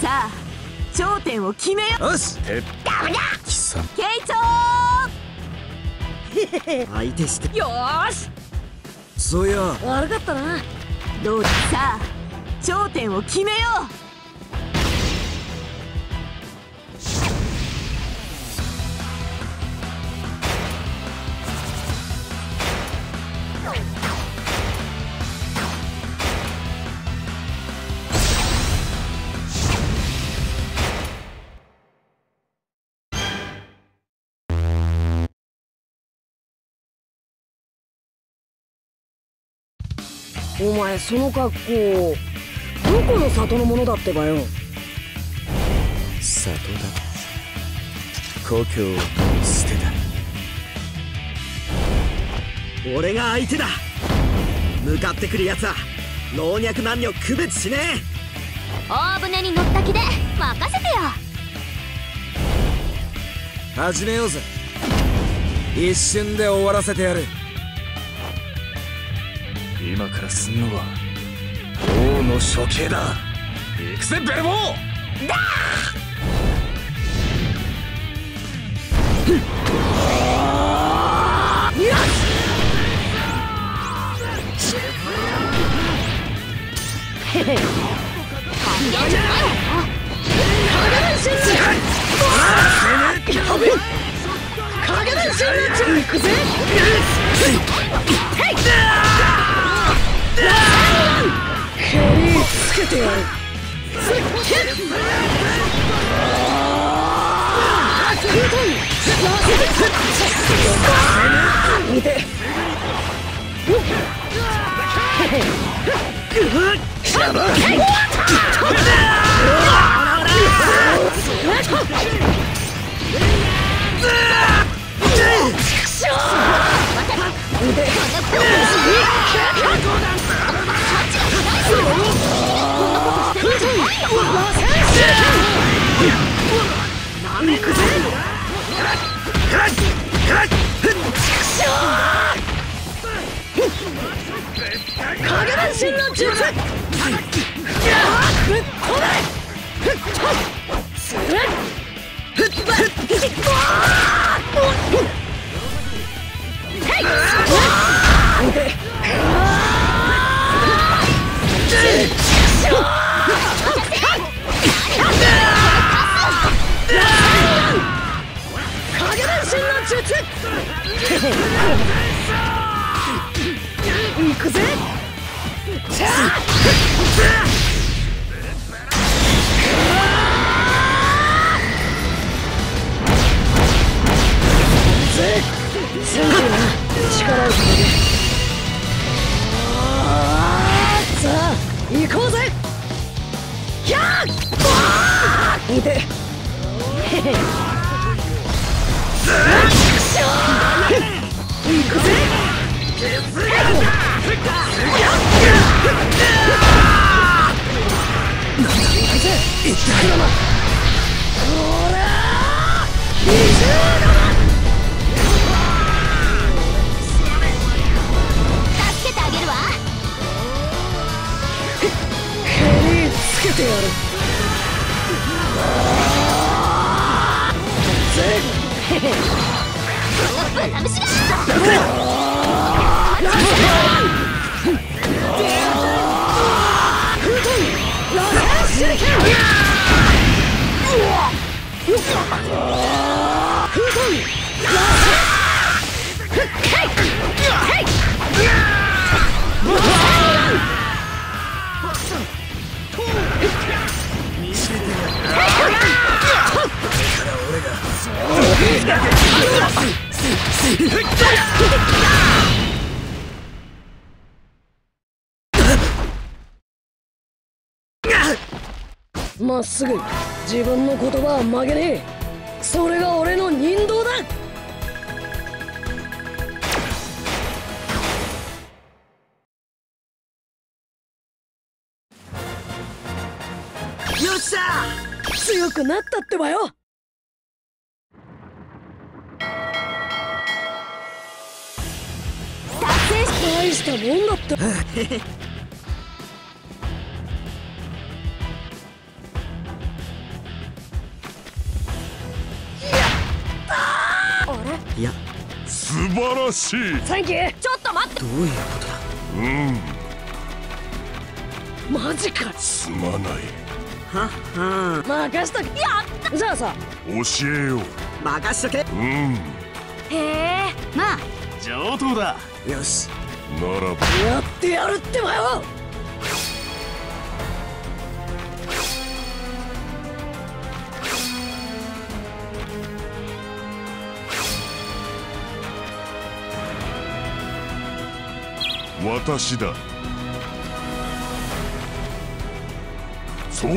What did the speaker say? さあ頂点を決めよう。よし、ダメだ。貴様慶長相手して。よーし、そうや悪かったな。どうだ、さあ頂点を決めよう。お前その格好どこの里のものだってばよ。里だ、故郷を捨てた。俺が相手だ。向かってくるやつは老若男女区別しねえ。大船に乗った気で任せてよ。始めようぜ。一瞬で終わらせてやる。今からすんのは王の処刑だ。行くぜベルボー。だーよし。へへ、影分身になっちゃう。行くぜ。蹴りつけてやる。まっすぐ自分の言葉は曲げねえ。それが俺の人道だ。よっしゃ、強くなったってばよ。大したもんだった。いや素晴らしい。サンキュー。ちょっと待って、どういうことだ。うん、マジか。すまない。ははー、任しとけ。やった。じゃあさ、教えよう。任しとけ。うん、へえ、まあ上等だ。よし、ならばやってやるってばよ。私だ。そうだ。